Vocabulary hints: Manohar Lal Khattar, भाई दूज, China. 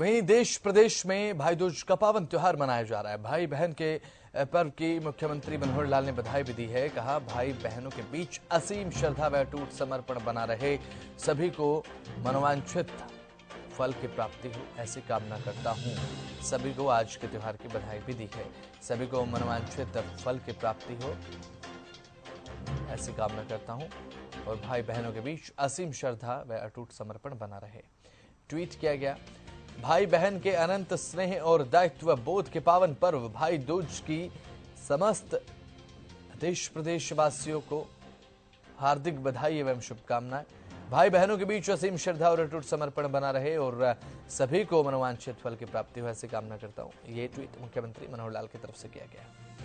वहीं देश प्रदेश में भाई दूज का पावन त्योहार मनाया जा रहा है। भाई बहन के पर्व की मुख्यमंत्री मनोहर लाल ने बधाई भी दी है। कहा, भाई बहनों के बीच असीम श्रद्धा व अटूट समर्पण बना रहे, सभी को मनोवांछित फल की प्राप्ति हो ऐसी कामना करता हूं। सभी को आज के त्योहार की बधाई भी दी है। सभी को मनोवांछित फल की प्राप्ति हो ऐसी कामना करता हूँ और भाई बहनों के बीच असीम श्रद्धा व अटूट समर्पण बना रहे। ट्वीट किया गया। भाई बहन के अनंत स्नेह और दायित्व बोध के पावन पर्व भाई दूज की समस्त देश प्रदेश वासियों को हार्दिक बधाई एवं शुभकामनाएं। भाई बहनों के बीच असीम श्रद्धा और अटूट समर्पण बना रहे और सभी को मनोवांछित फल की प्राप्ति हो ऐसी कामना करता हूं। ये ट्वीट मुख्यमंत्री मनोहर लाल की तरफ से किया गया।